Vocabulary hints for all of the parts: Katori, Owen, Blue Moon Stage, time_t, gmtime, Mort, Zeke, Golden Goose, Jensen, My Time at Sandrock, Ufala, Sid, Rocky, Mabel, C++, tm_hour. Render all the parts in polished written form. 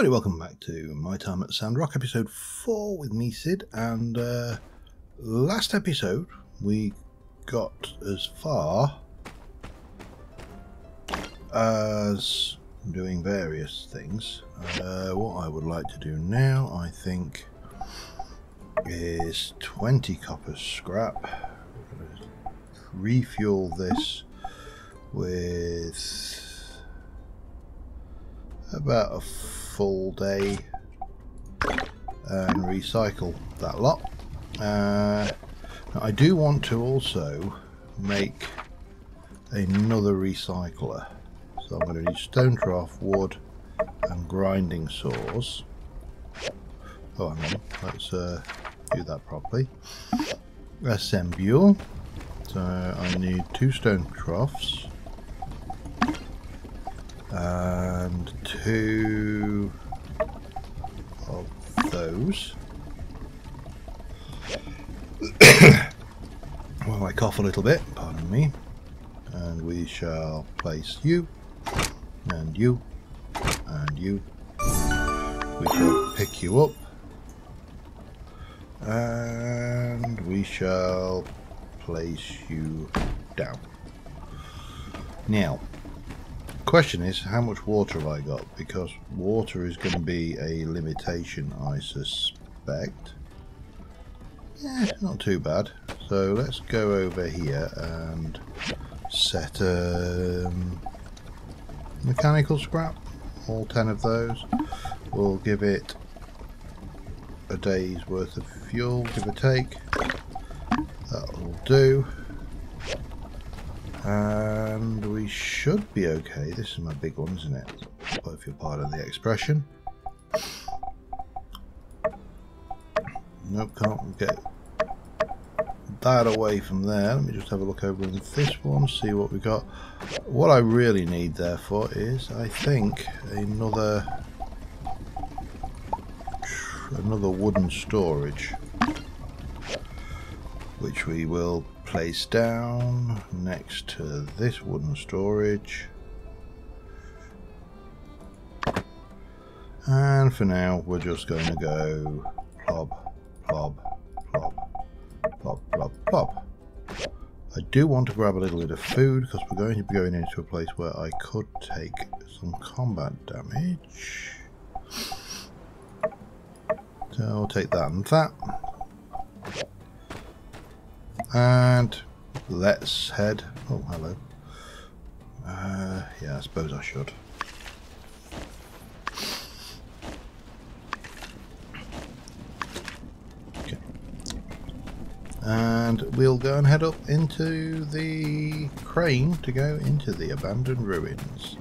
Everybody, welcome back to My Time at Sandrock, episode 4 with me, Sid, and last episode we got as far as doing various things. What I would like to do now, I think, is 20 copper scrap. Refuel this with about a full day and recycle that lot. I do want to also make another recycler, so I'm going to need stone trough, wood and grinding saws. Oh, hang on, let's do that properly. Assemble. So I need 2 stone troughs and 2 of those. Well, I cough a little bit, pardon me. And we shall place you, and you, and you. We shall pick you up, and we shall place you down. Now, question is, how much water have I got? Because water is going to be a limitation, I suspect. Yeah, not too bad. So let's go over here and set mechanical scrap, all 10 of those. We'll give it a day's worth of fuel, give or take. That'll do. And we should be okay. This is my big one, isn't it? If you're part of the expression. Nope, can't get that away from there. Let me just have a look over on this one, see what we got. What I really need, therefore, is, I think, another wooden storage, which we will place down next to this wooden storage. And for now, we're just going to go plop, plop, plop, plop, plop, plop. I do want to grab a little bit of food because we're going to be going into a place where I could take some combat damage. So I'll take that and that. And let's head. Oh, hello. Yeah, I suppose I should. Okay. And we'll go and head up into the crane to go into the abandoned ruins.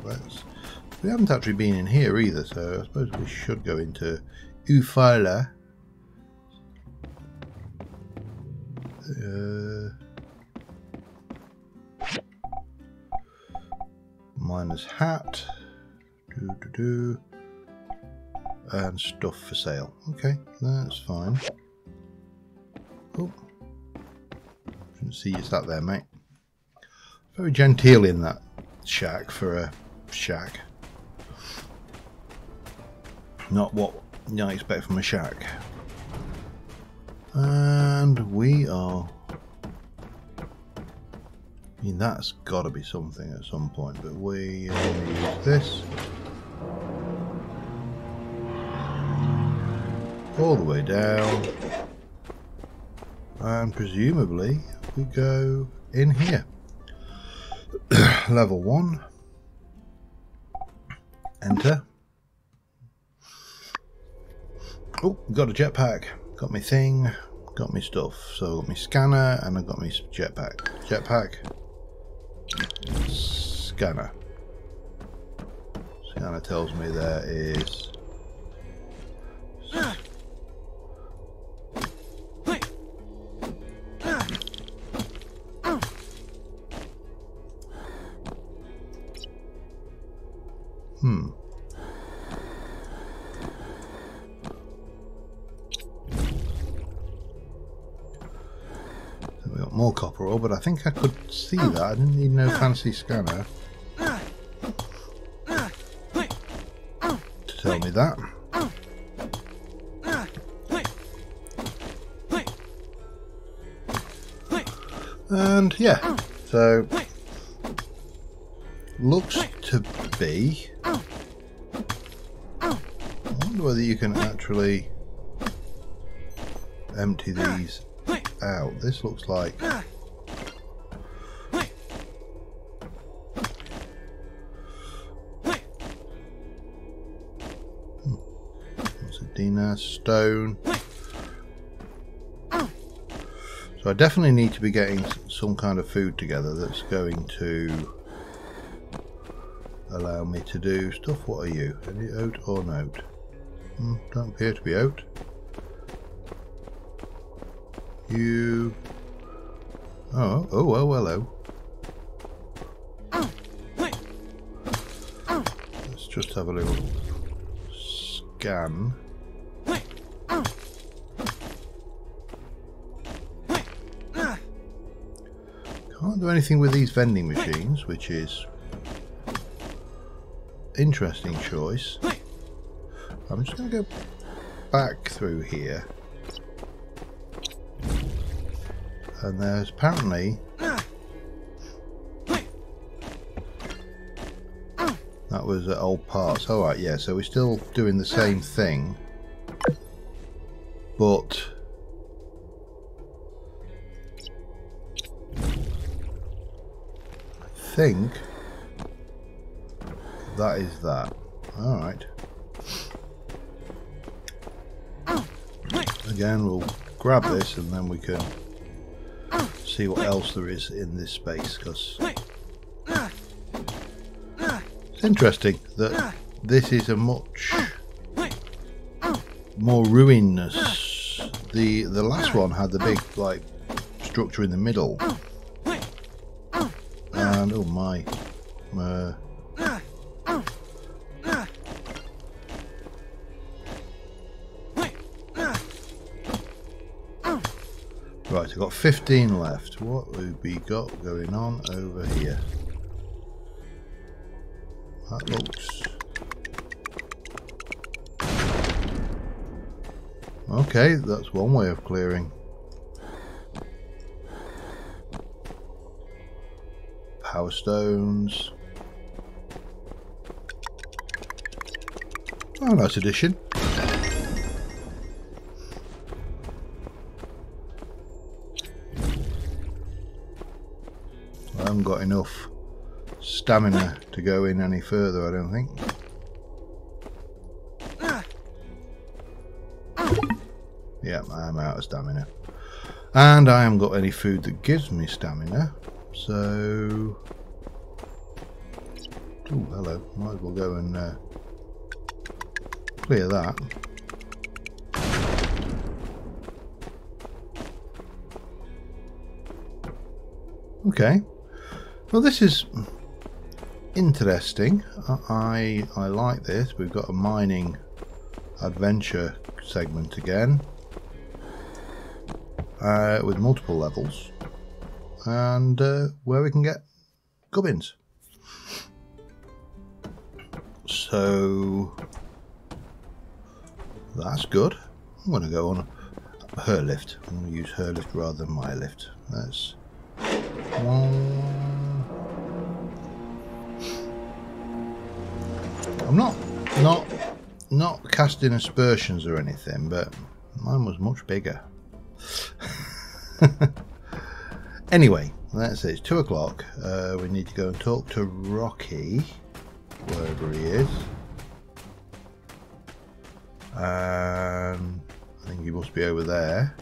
We haven't actually been in here either, so I suppose we should go into Ufala. Miner's hat, and stuff for sale. Okay, that's fine. Oh, shouldn't see you sat there, mate. Very genteel in that shack for a shack. Not what you expect from a shack. And we are, I mean, that's got to be something at some point, but we use this all the way down, and presumably we go in here. Level 1, enter. Oh, got a jetpack. Got my thing, got my stuff. So I got my scanner and I got my jetpack. Jetpack, scanner. Scanner tells me there is more copper ore, but I think I could see that. I didn't need no fancy scanner to tell me that. And yeah, so looks to be. I wonder whether you can actually empty these out. This looks like. What's a Dina stone? So I definitely need to be getting some kind of food together that's going to allow me to do stuff. What are you? Any oat or note? Don't appear to be oat. You... Oh, oh, well, hello. Let's just have a little scan. Can't do anything with these vending machines, which is interesting choice. I'm just going to go back through here, and there's apparently that was at old parts. All right, yeah. So we're still doing the same thing, but. I think that is that. Alright. Again, we'll grab this and then we can see what else there is in this space, because it's interesting that this is a much more ruinous. The last one had the big like structure in the middle. And oh my, right, I've got 15 left. What have we got going on over here? That looks okay. That's one way of clearing. Power stones. Oh, nice addition. I haven't got enough stamina to go in any further, I don't think. Yeah, I'm out of stamina. And I haven't got any food that gives me stamina. So, oh hello, might as well go and clear that. Okay, well this is interesting. I like this. We've got a mining adventure segment again with multiple levels. And where we can get gubbins. So that's good. I'm going to go on her lift. I'm going to use her lift rather than my lift. That's I'm not casting aspersions or anything, but mine was much bigger. Anyway, that's it. It's 2 o'clock. We need to go and talk to Rocky, wherever he is. I think he must be over there.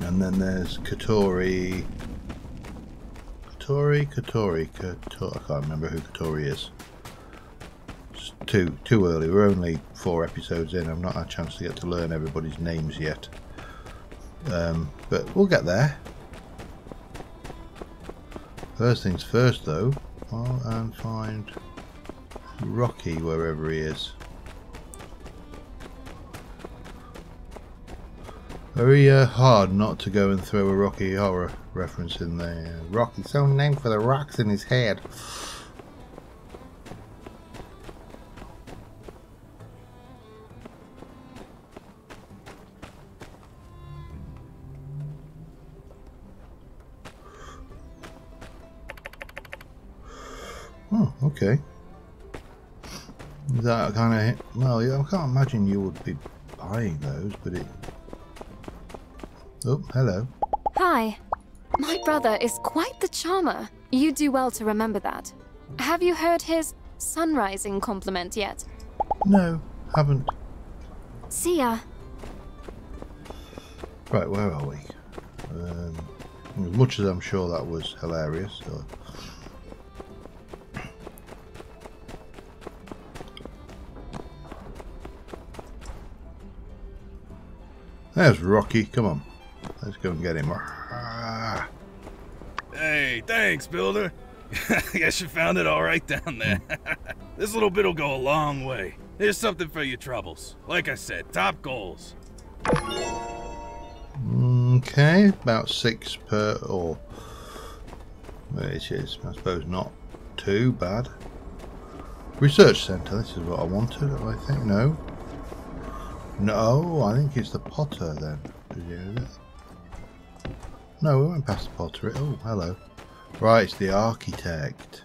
And then there's Katori. Katori. I can't remember who Katori is. It's too early. We're only 4 episodes in. I've not had a chance to get to learn everybody's names yet. But we'll get there. First things first, though, I'll find Rocky wherever he is. Very hard not to go and throw a Rocky Horror reference in there. Rocky, so named for the rocks in his head. Oh, okay. That kind of... well, yeah, I can't imagine you would be buying those, but it... oh, hello. Hi. My brother is quite the charmer. You do well to remember that. Have you heard his sunrising compliment yet? No, haven't. See ya. Right, where are we? As much as I'm sure that was hilarious, so... there's Rocky, come on. Let's go and get him. Hey, thanks, Builder. I guess you found it all right down there. This little bit'll go a long way. Here's something for your troubles. Like I said, top goals. Okay, about 6 per, or which is, I suppose, not too bad. Research Centre, this is what I wanted, I think. No. No, I think it's the Potter then. Did you hear it? No, we went past the Potter. Oh, hello. Right, it's the Architect.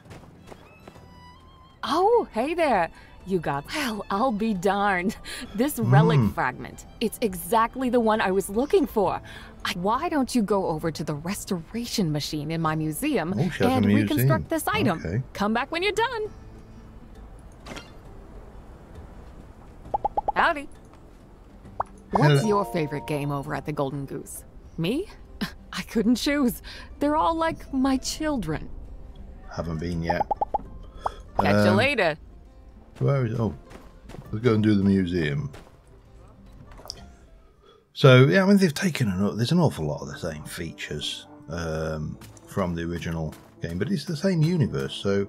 Oh, hey there. You got... well, I'll be darned. This relic fragment. It's exactly the one I was looking for. Why don't you go over to the restoration machine in my museum and reconstruct this item? Okay. Come back when you're done. Howdy. What's your favorite game over at the Golden Goose? Me? I couldn't choose. They're all like my children. Haven't been yet. Catch you later. Where is... oh, let's go and do the museum. So, yeah, I mean, they've taken an... there's an awful lot of the same features from the original game, but it's the same universe, so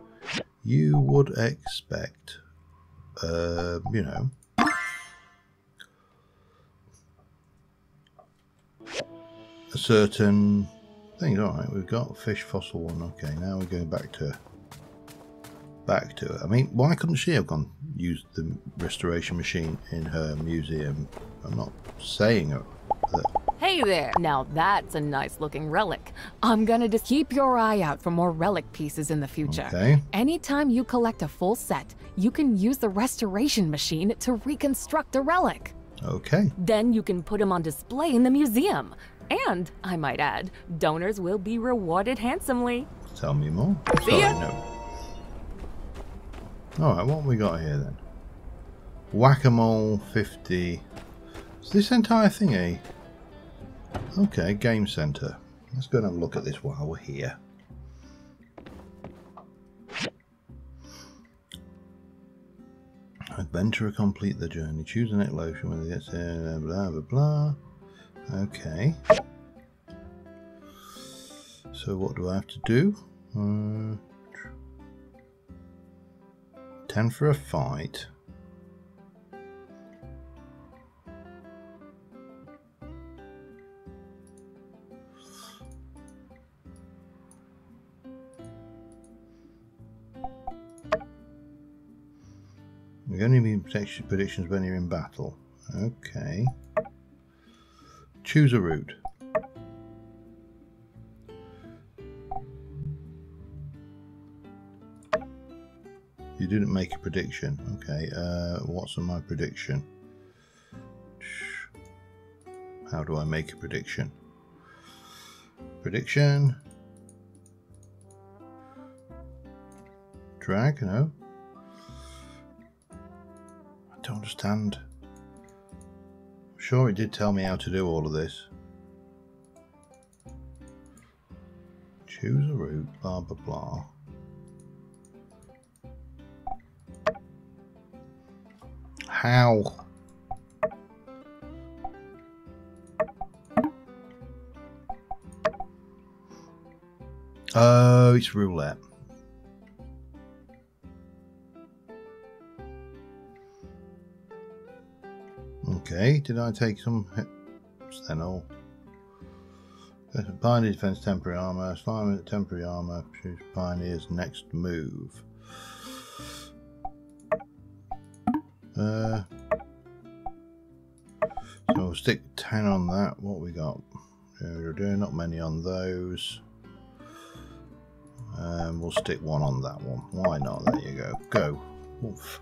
you would expect, you know... a certain thing. Alright, we've got fish fossil one. Okay, now we're going back to it. I mean, why couldn't she have gone used the restoration machine in her museum? I'm not saying it. Hey there. Now that's a nice looking relic. I'm gonna just keep your eye out for more relic pieces in the future. Okay. Anytime you collect a full set, you can use the restoration machine to reconstruct a relic. Okay. Then you can put them on display in the museum. And, I might add, donors will be rewarded handsomely. Tell me more. Sorry, no. Alright, what have we got here then? Whack-a-mole 50. Is this entire thing a... okay, game centre. Let's go and have a look at this while we're here. Adventurer, complete the journey. Choose the next lotion when it gets there, blah, blah, blah. Okay, so what do I have to do? 10 for a fight. You're only being predictions when you're in battle. Okay. Choose a route. You didn't make a prediction. Okay, what's on my prediction? How do I make a prediction? Prediction. Drag, no. I don't understand. Sure, it did tell me how to do all of this. Choose a route, blah blah blah. How? Oh, it's roulette. Okay, did I take some hits then all? Pioneer defense, temporary armor, slime at temporary armor, choose Pioneer's next move. So we'll stick 10 on that. What we got? Not many on those. We'll stick one on that one. Why not? There you go. Go. Oof.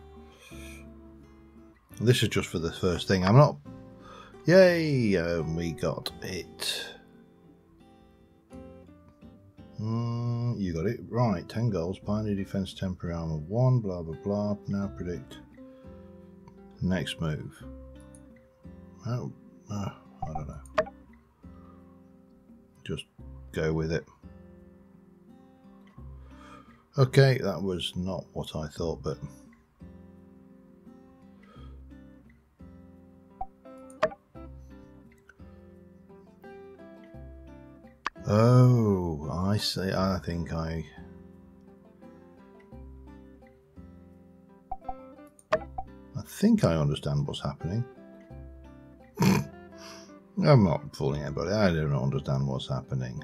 This is just for the first thing. I'm not... Yay! We got it. You got it. Right. 10 goals. Pioneer defense, temporary armor 1. Blah, blah, blah. Now predict. Next move. Oh. I don't know. Just go with it. Okay, that was not what I thought, but oh, I see. I think I understand what's happening. I'm not fooling anybody. I don't understand what's happening.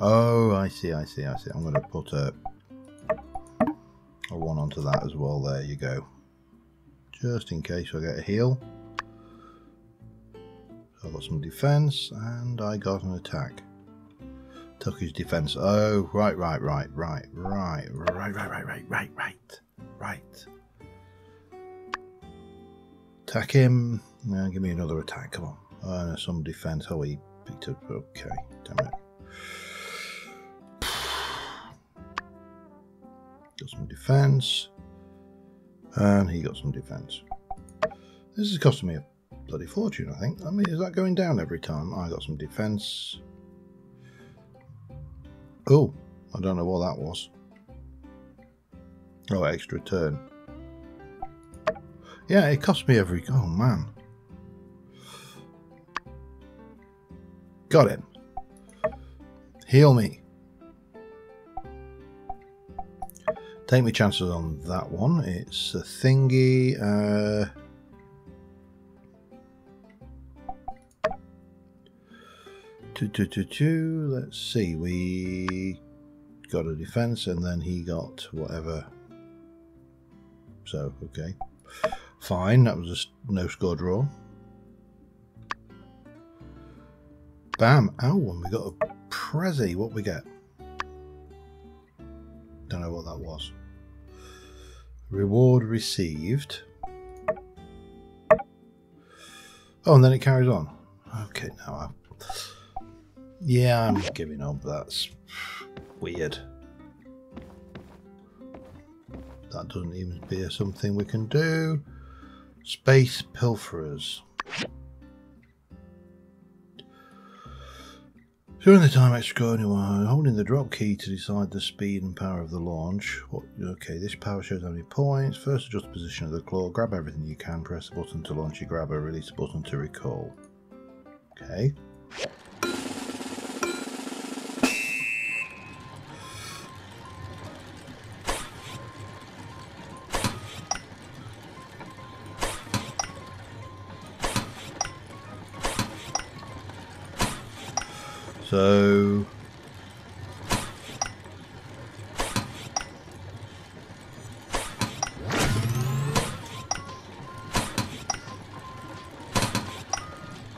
Oh, I see, I see, I see. I'm going to put a one onto that as well. There you go. Just in case I get a heal. So I got some defense and I got an attack. Took his defense. Oh, right. Attack him. Now give me another attack. Come on. Oh, no, some defense. Oh, he picked up. Okay, damn it. Got some defense. And he got some defense. This is costing me a bloody fortune, I think. I mean, is that going down every time? I got some defense. Oh, I don't know what that was. Oh, extra turn. Yeah, it cost me every... Oh, man. Got him. Heal me. Take me chances on that one. It's a thingy. Let's see. We got a defense and then he got whatever. So, okay. Fine. That was a no score draw. Bam! Ow, and we got a Prezi. What we get? Don't know what that was. Reward received. Oh, and then it carries on. Okay, now I... Yeah, I'm giving up. That's weird. That doesn't even appear something we can do. Space pilferers. During the time extra, holding the drop key to decide the speed and power of the launch. What, okay, this power shows how many points. First, adjust the position of the claw. Grab everything you can. Press the button to launch your grabber. Release the button to recall. Okay. So, I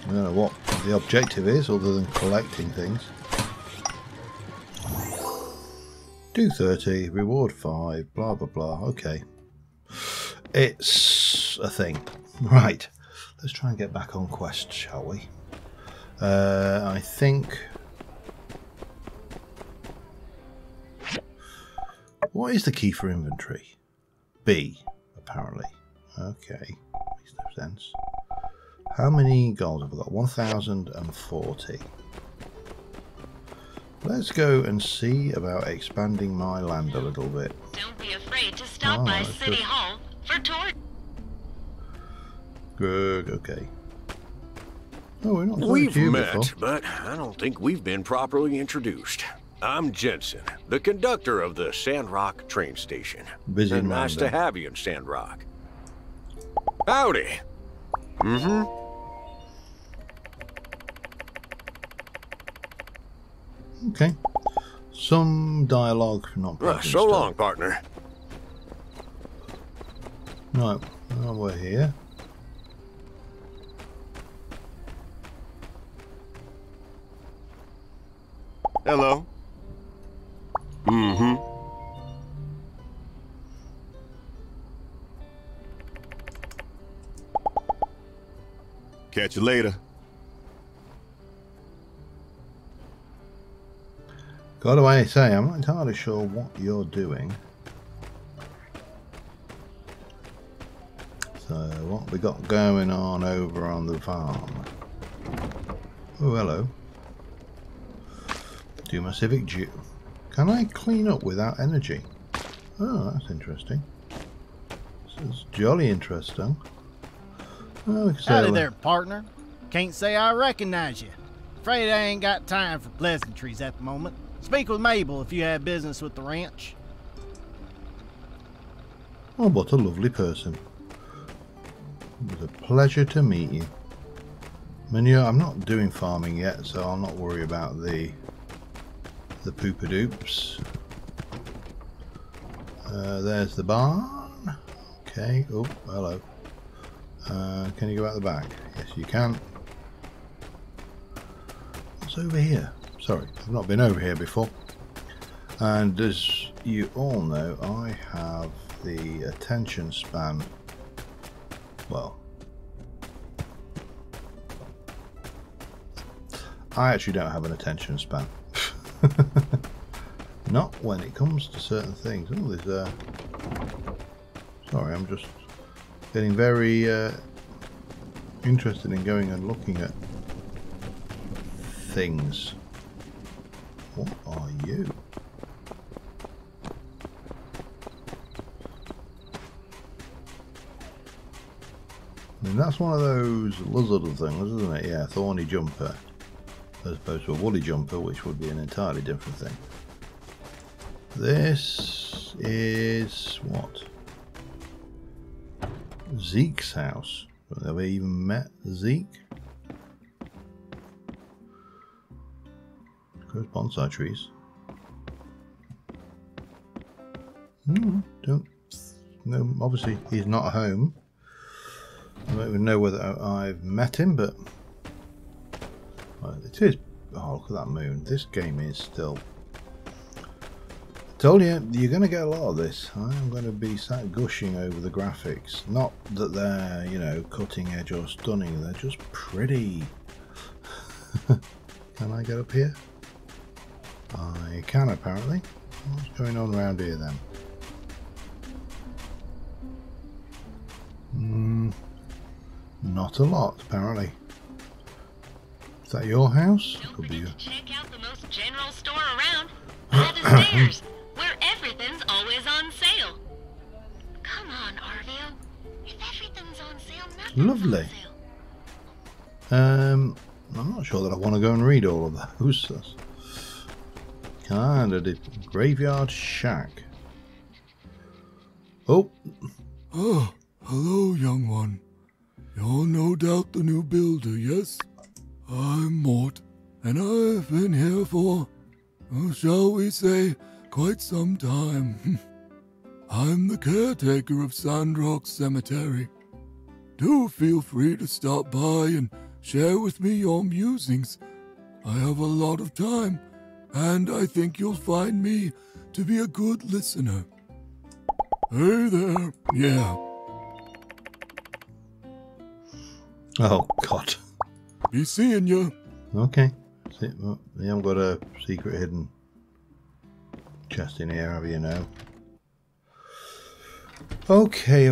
don't know what the objective is other than collecting things. Do 30, reward 5, blah blah blah. Okay. It's a thing. Right. Let's try and get back on quest, shall we? I think... What is the key for inventory? B, apparently. Okay, makes no sense. How many gold have I got? 1,040. Let's go and see about expanding my land a little bit. Don't be afraid to stop by City Hall for tour. Good, okay. Oh, we're not we've met, before. But I don't think we've been properly introduced. I'm Jensen, the conductor of the Sandrock train station. Busy nice to have you in Sandrock. Howdy. Mm-hmm. Okay. Some dialogue, not so stuff. Long, partner. Right, well, we're here. Hello. Mm-hmm. Catch you later. Got away, say, I'm not entirely sure what you're doing. So, what we got going on over on the farm? Oh, hello. Do my civic duty. Can I clean up without energy? Oh, that's interesting. This is jolly interesting. Oh, howdy there, partner. Can't say I recognize you. Afraid I ain't got time for pleasantries at the moment. Speak with Mabel if you have business with the ranch. Oh, what a lovely person. It was a pleasure to meet you. Manure, I'm not doing farming yet, so I'll not worry about the poopadoops. There's the barn. Okay. Oh, hello. Can you go out the back? Yes, you can. What's over here? Sorry, I've not been over here before. And as you all know, I have the attention span. Well, I actually don't have an attention span. Not when it comes to certain things. Oh, there's a... Sorry, I'm just getting very interested in going and looking at things. What are you? I mean, that's one of those lizard things, isn't it? Yeah, thorny jumper. As opposed to a woolly jumper, which would be an entirely different thing. This is what? Zeke's house. Have we even met Zeke? Grows bonsai trees. Don't. No, obviously he's not at home. I don't even know whether I've met him, but it is. Oh, look at that moon. This game is still. Told you, you're going to get a lot of this. I'm going to be sat gushing over the graphics. Not that they're, you know, cutting edge or stunning. They're just pretty. Can I get up here? I can, apparently. What's going on around here, then? Not a lot, apparently. Is that your house? Could be you. Check out the most general store around. By the stairs. Everything's always on sale. Come on, Arvio. If everything's on sale, nothing's lovely. On sale. I'm not sure that I want to go and read all of those. Kind of the graveyard shack. Oh. Oh, hello, young one. You're no doubt the new builder, yes? I'm Mort, and I've been here for, shall we say, quite some time. I'm the caretaker of Sandrock Cemetery. Do feel free to stop by and share with me your musings. I have a lot of time, and I think you'll find me to be a good listener. Hey there, yeah. Oh, God. Be seeing you. Okay. See, well, you haven't got a secret hidden chest in here, have you now? Okay.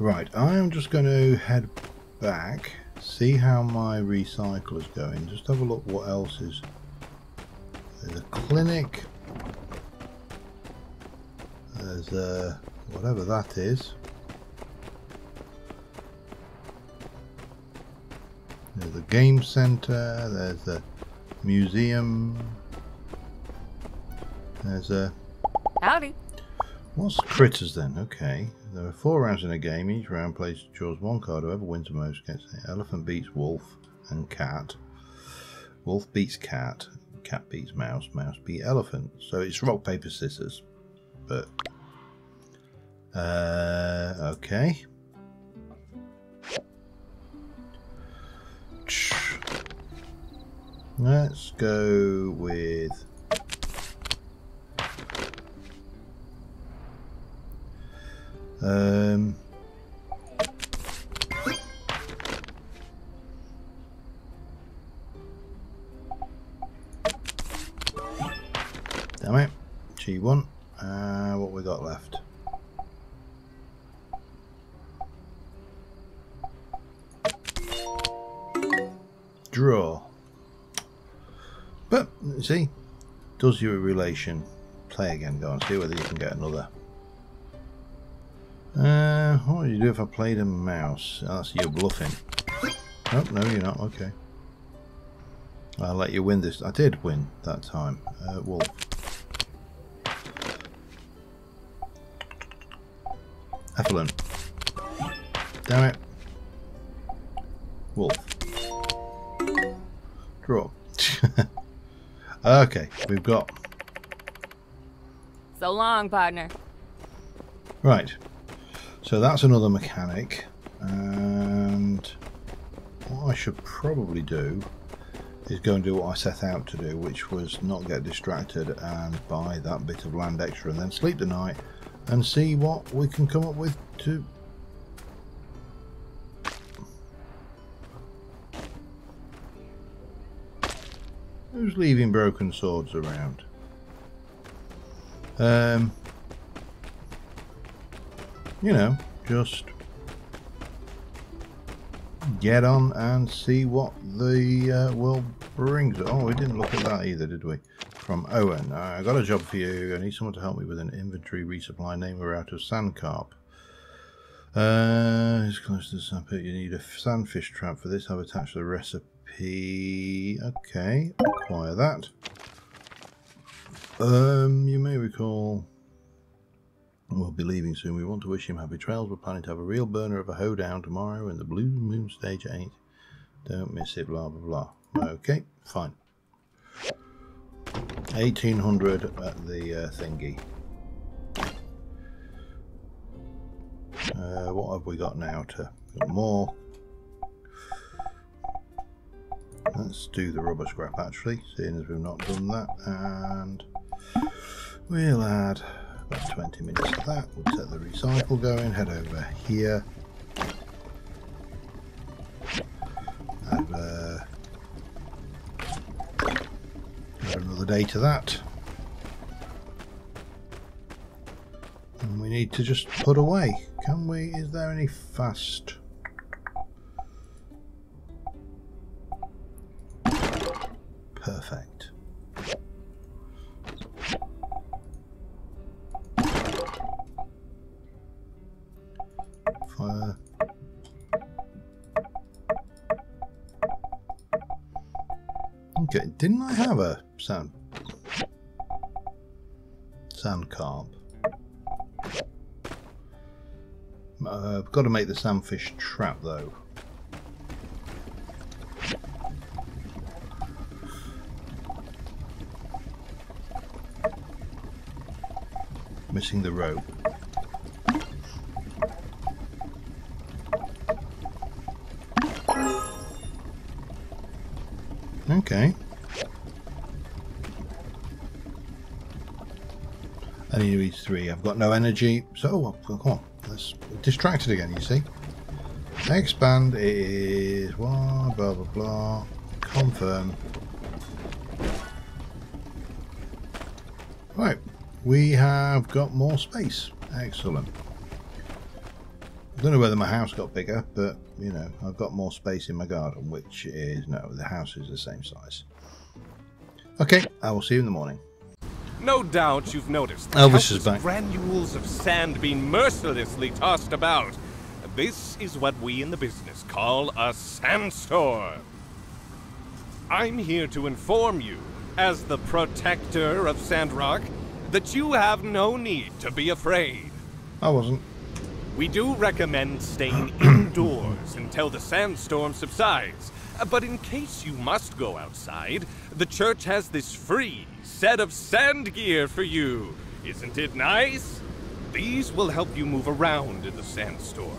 Right, I am just going to head back, see how my recycler's going. Just have a look what else is. There's a clinic. There's a whatever that is. There's the game centre. There's the museum. There's a... Howdy. What's critters then? Okay. There are 4 rounds in a game. Each round plays draws 1 card. Whoever wins the most gets it. Elephant beats wolf and cat. Wolf beats cat. Cat beats mouse. Mouse beats elephant. So it's rock, paper, scissors. But... okay. Let's go with damn it, G1. What we got left? Draw. But see, does you a relation. Play again, go on, see whether you can get another. What would you do if I played a mouse? Oh, that's you bluffing. Oh no, you're not. Okay, I'll let you win this. I did win that time. Wolf. Effelin. Damn it. Wolf. Draw. Okay, we've got. So long, partner. Right. So that's another mechanic. And what I should probably do is go and do what I set out to do, which was not get distracted and buy that bit of land extra and then sleep the night and see what we can come up with to. Who's leaving broken swords around? You know, just get on and see what the world brings. Oh, we didn't look at that either, did we? From Owen. I got a job for you. I need someone to help me with an inventory resupply. Name we're out of sand carp. It's close to the sand pit. You need a sandfish trap for this. I've attached the recipe. Okay, acquire that. You may recall we'll be leaving soon. We want to wish him happy trails. We're planning to have a real burner of a hoedown tomorrow in the Blue Moon Stage 8. Don't miss it, blah blah blah. Okay, fine. 1800 at the thingy. What have we got now? Got more. Let's do the rubber scrap actually, seeing as we've not done that, and we'll add about 20 minutes to that. We'll set the recycle going, head over here, add another day to that, and we need to just put away. Can we, is there any fast? Perfect. Fire. Okay, didn't I have a sand carp? I've got to make the sandfish trap though. Missing the rope. Okay. I need to eat 3. I've got no energy, so come on. Let's distract it again. You see, expand is blah blah blah blah. Confirm. Right. We have got more space. Excellent. I don't know whether my house got bigger, but you know, I've got more space in my garden, which is no, the house is the same size. Okay, I will see you in the morning. No doubt you've noticed that Elvis is back. Granules of sand being mercilessly tossed about. This is what we in the business call a sandstorm. I'm here to inform you, as the protector of Sandrock, that you have no need to be afraid. I wasn't. We do recommend staying indoors until the sandstorm subsides. But in case you must go outside, the church has this free set of sand gear for you. Isn't it nice? These will help you move around in the sandstorm.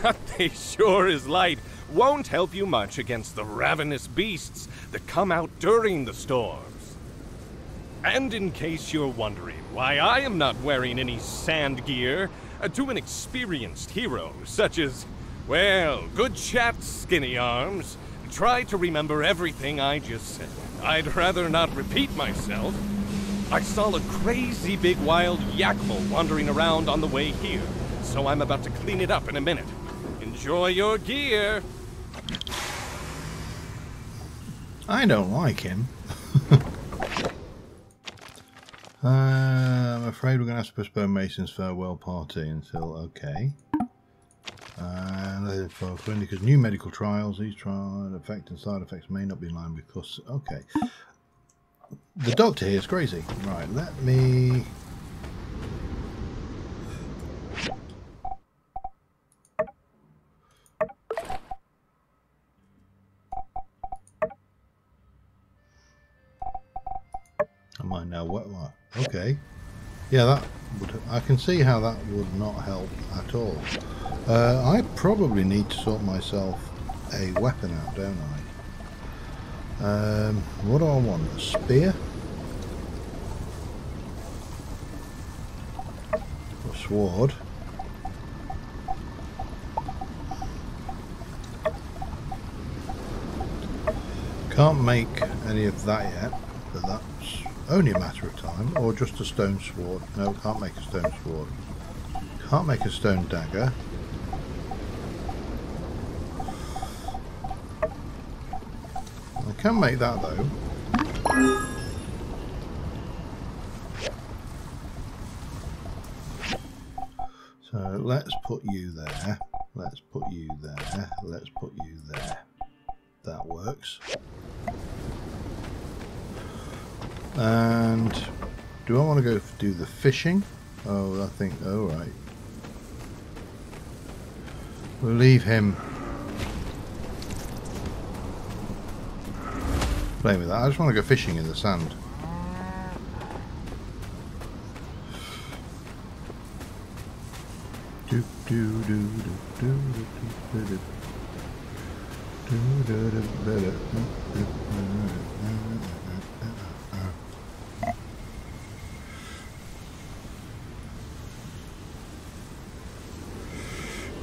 But they sure is light won't help you much against the ravenous beasts that come out during the storms. And in case you're wondering why I am not wearing any sand gear, to an experienced hero such as, well, good chat, skinny arms, try to remember everything I just said. I'd rather not repeat myself. I saw a crazy big wild yakmo wandering around on the way here, so I'm about to clean it up in a minute. Enjoy your gear! I don't like him. I'm afraid we're going to have to postpone Mason's farewell party until... okay. For because new medical trials, these trial effect and side effects may not be in line because... okay. The doctor here is crazy. Right, let me... am I now wet? Okay. Yeah, that would... I can see how that would not help at all. I probably need to sort myself a weapon out, don't I? What do I want? A spear? Or a sword? Can't make any of that yet, but that's only a matter of time. Or just a stone sword. No, can't make a stone sword. Can't make a stone dagger. I can make that though. So let's put you there. Let's put you there. Let's put you there. That works. And do I want to go do the fishing? Oh, I think. Oh, right. We'll leave him. Playing with that. I just want to go fishing in the sand.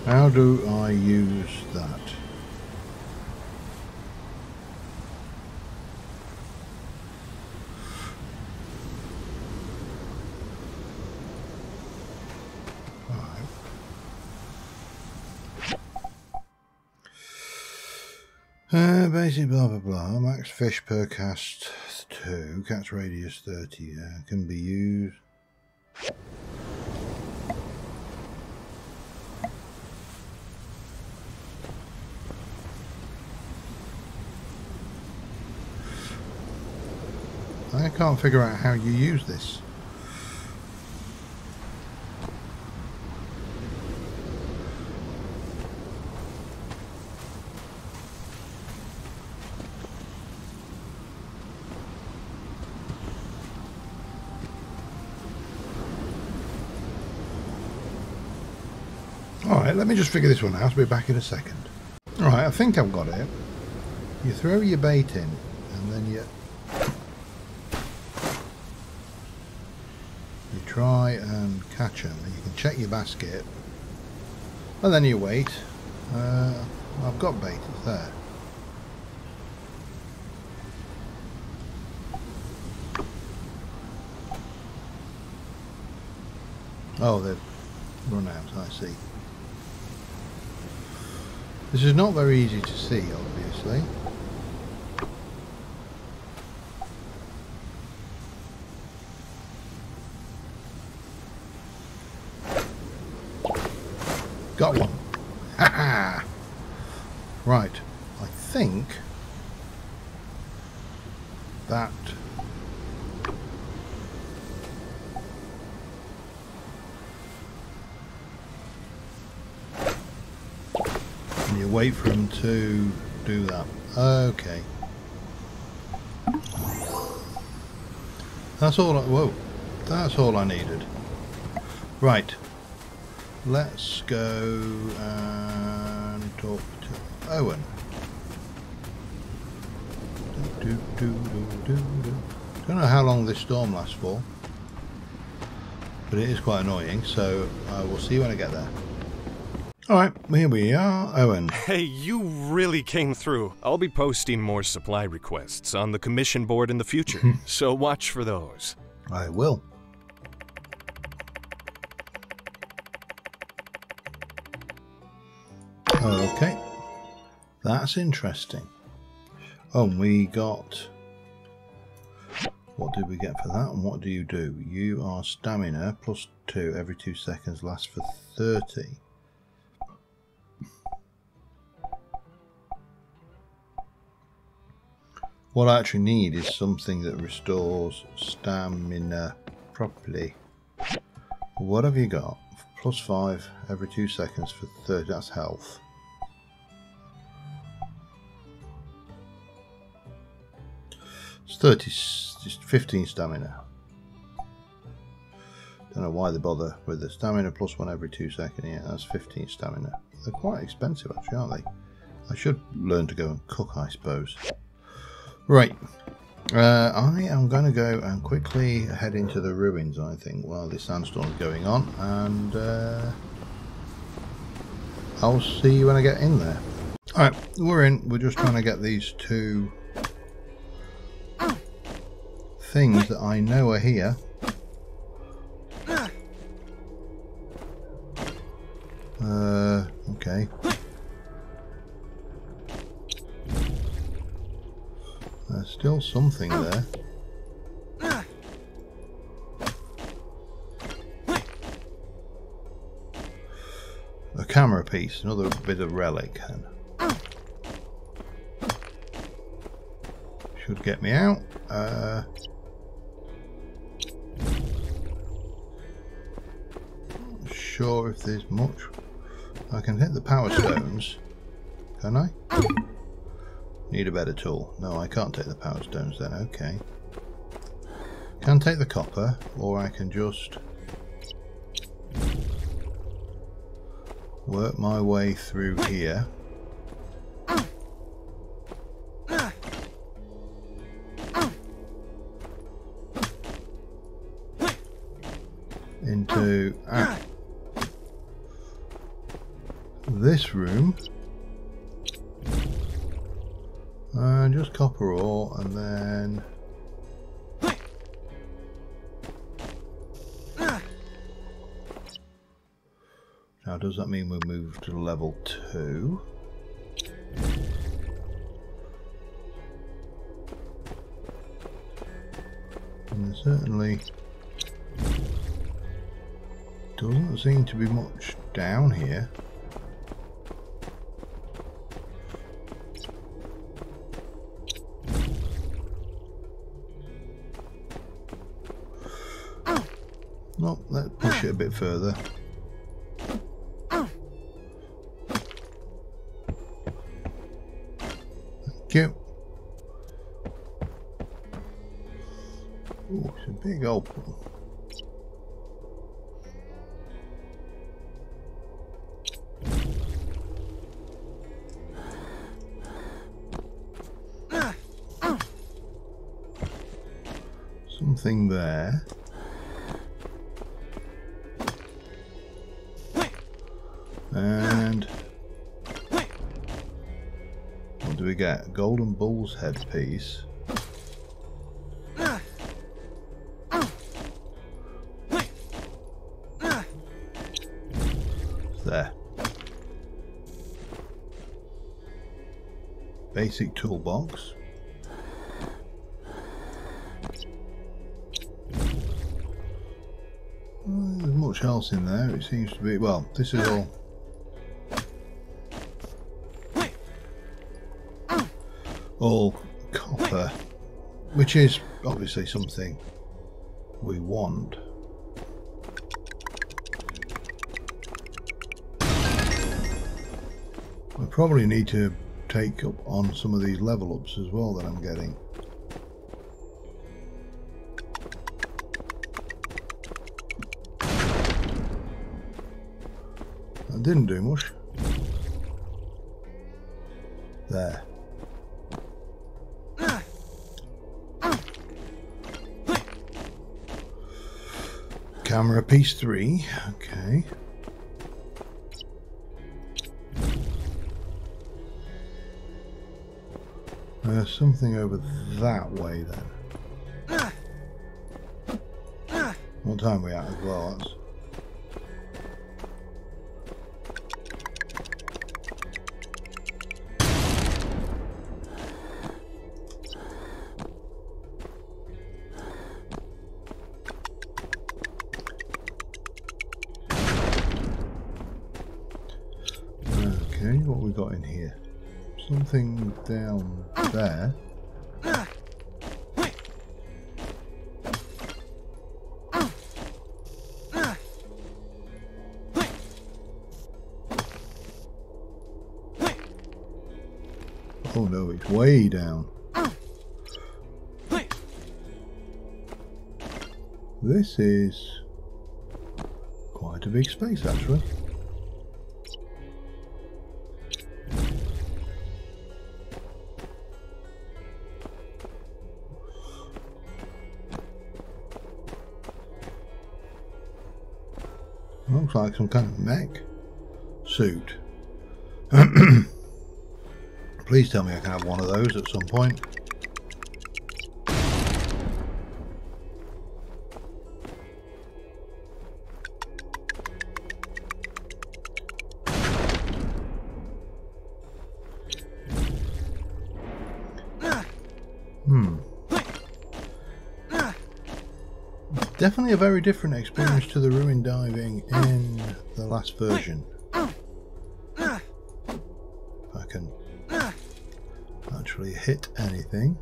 How do I use that? Basically blah blah blah, max fish per cast 2, catch radius 30, can be used. I can't figure out how you use this. Let me just figure this one out. I'll be back in a second. Right, I think I've got it. You throw your bait in, and then you try and catch them. You can check your basket, and then you wait. I've got bait. It's there. Oh, they've run out. I see. This is not very easy to see, obviously. Got one. Haha! Right. I think that wait for him to do that. Okay. That's all I... whoa. That's all I needed. Right. Let's go and talk to... Owen. Don't know how long this storm lasts for, but it is quite annoying, so I will see you when I get there. Alright, here we are, Owen. Hey, you really came through. I'll be posting more supply requests on the commission board in the future, so watch for those. I will. Okay. That's interesting. Oh, and we got... What did we get for that? And what do? You are stamina plus 2 every 2 seconds, lasts for 30. What I actually need is something that restores stamina properly. What have you got? Plus 5 every 2 seconds for 30. That's health. It's 30, just 15 stamina. Don't know why they bother with the stamina plus 1 every 2 seconds. Yeah, that's 15 stamina. They're quite expensive actually, aren't they? I should learn to go and cook, I suppose. Right, I am going to go and quickly head into the ruins, I think, while this sandstorm is going on, and I'll see you when I get in there. Alright, we're in. We're just trying to get these two things that I know are here. Okay. There's still something there. A camera piece, another bit of relic. Should get me out. Not sure if there's much. I can hit the power stones, can I? Need a better tool. No, I can't take the power stones then, okay. Can take the copper, or I can just work my way through here. Into this room. And just copper ore, and then now does that mean we move to level 2? And certainly doesn't seem to be much down here. Well, let's push it a bit further. Thank you. Ooh, it's a big old one. Something there. And what do we get? A golden bull's head piece. There. Basic toolbox. Well, there's much else in there. It seems to be. Well, this is all. All copper, which is obviously something we want. I probably need to take up on some of these level ups as well that I'm getting. That didn't do much. There. Camera piece 3, okay. There's something over that way then. What time are we at as well? That's... got in here? Something down there. Oh no, it's way down. This is quite a big space actually. Looks like some kind of neck suit. Please tell me I can have one of those at some point. Definitely a very different experience to the ruin diving in the last version. If I can actually hit anything.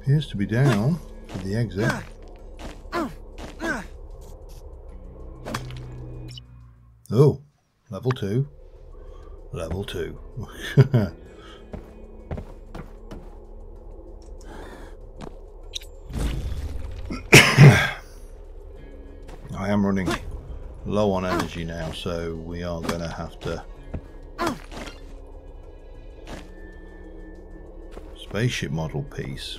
Appears to be down for the exit. Oh. Level 2. Level 2. I am running low on energy now, so we are going to have to... Spaceship model piece.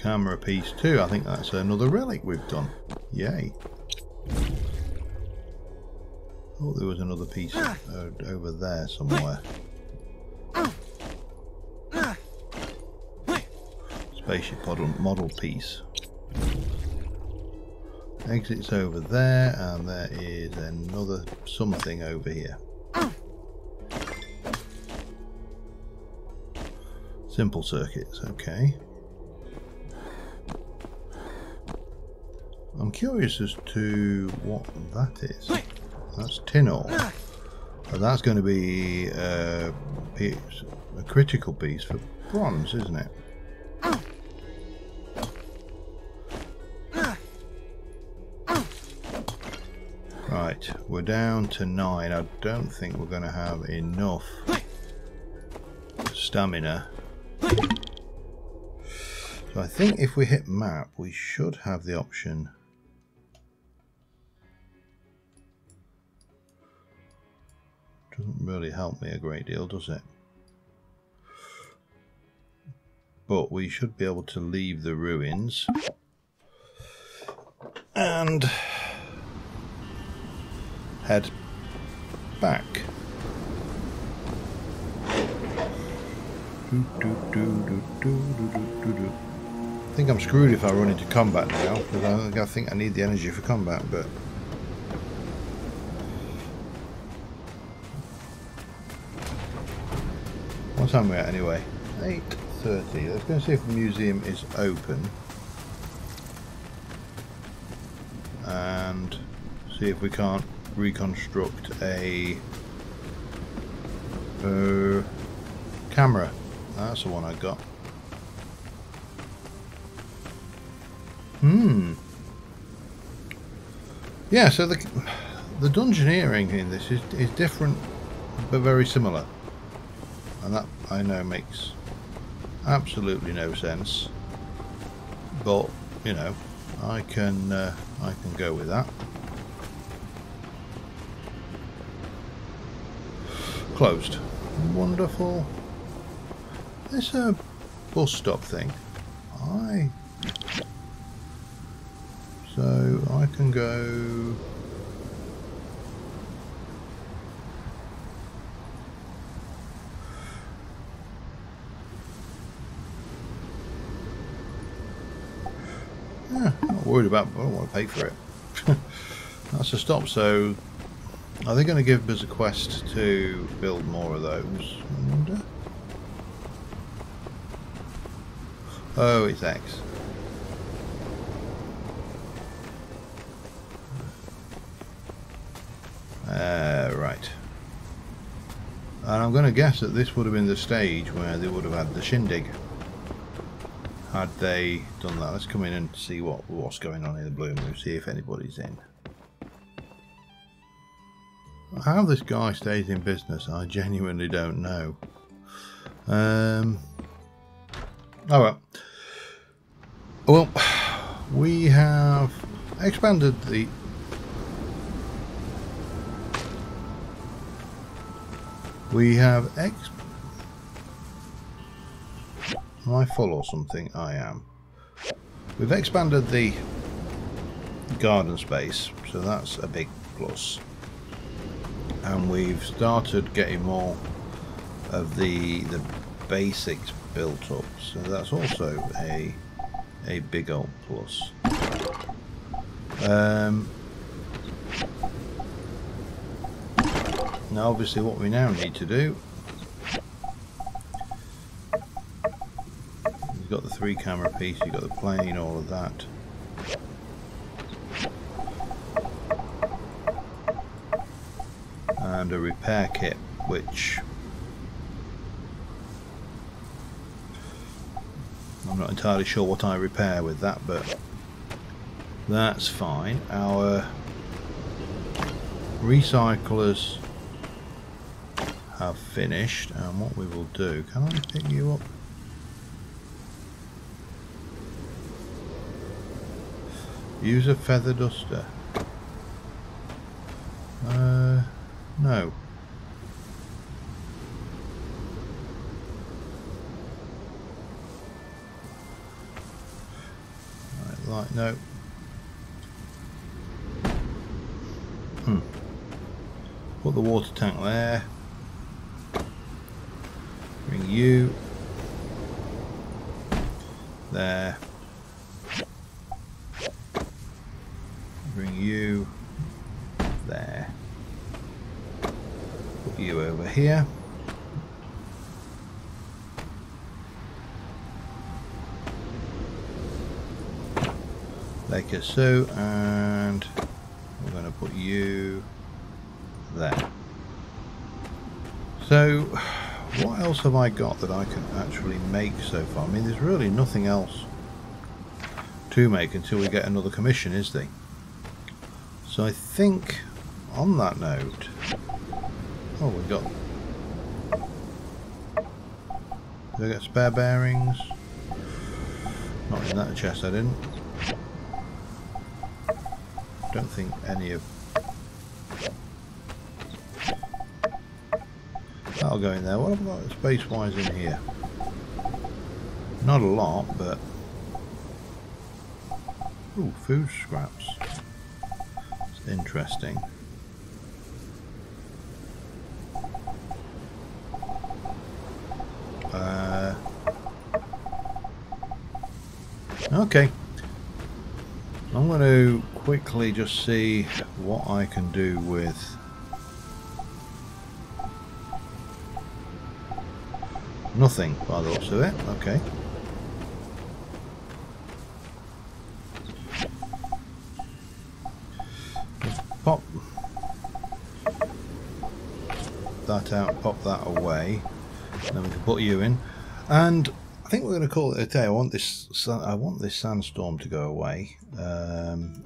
Camera piece 2, I think that's another relic we've done. Yay. Thought there was another piece over there somewhere. Spaceship model piece. Exit's over there, and there is another something over here. Simple circuits, okay. I'm curious as to what that is. That's tin ore. And that's going to be a critical piece for bronze, isn't it? Right, we're down to 9. I don't think we're going to have enough stamina. So I think if we hit map, we should have the option... Doesn't really help me a great deal, does it? But we should be able to leave the ruins and head back. I think I'm screwed if I run into combat now, because I think I need the energy for combat, but... What time are we at anyway? 8:30. Let's go and see if the museum is open. And see if we can't reconstruct a camera. That's the one I got. Yeah, so the dungeoneering in this is different but very similar. And that, I know, makes absolutely no sense. But, you know, I can go with that. Closed. Wonderful. This bus stop thing. So I can go. Yeah, not worried about. I don't want to pay for it. That's a stop. So are they going to give us a quest to build more of those? I wonder. Oh, it's X. Right. And I'm going to guess that this would have been the stage where they would have had the shindig. Had they done that. Let's come in and see what's going on in the Blue Moon. See if anybody's in. How this guy stays in business, I genuinely don't know. Oh well. Well, we have expanded the... We have ex... Am I full or something? I am. We've expanded the garden space, so that's a big plus. And we've started getting more of the basics built up, so that's also a big old plus. Now obviously what we now need to do, you've got the 3-camera piece, you've got the plane, all of that. And a repair kit, which I'm not entirely sure what I repair with that, but that's fine. Our recyclers have finished, and what we will do, can I pick you up? Use a feather duster. No. Right, light, no. Put the water tank there. Bring you there. Bring you there. Put you over here. Like so, and we're going to put you there. So what else have I got that I can actually make so far? I mean, there's really nothing else to make until we get another commission, is there? So I think on that note, oh, we've got, do I get spare bearings? Not in that chest, I didn't. Don't think any of that'll go in there. What have I got space wise in here? Not a lot, but ooh, food scraps. It's interesting. Okay. I'm going to quickly just see what I can do with nothing by the looks of it. Okay. Just pop that out, pop that away, and then we can put you in. And I think we're going to call it a day. I want this sandstorm to go away, and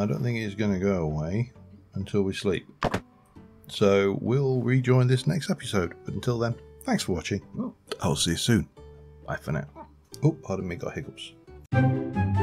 I don't think it's going to go away until we sleep. So we'll rejoin this next episode. But until then, thanks for watching. I'll see you soon. Bye for now. Oh, pardon me, got hiccups.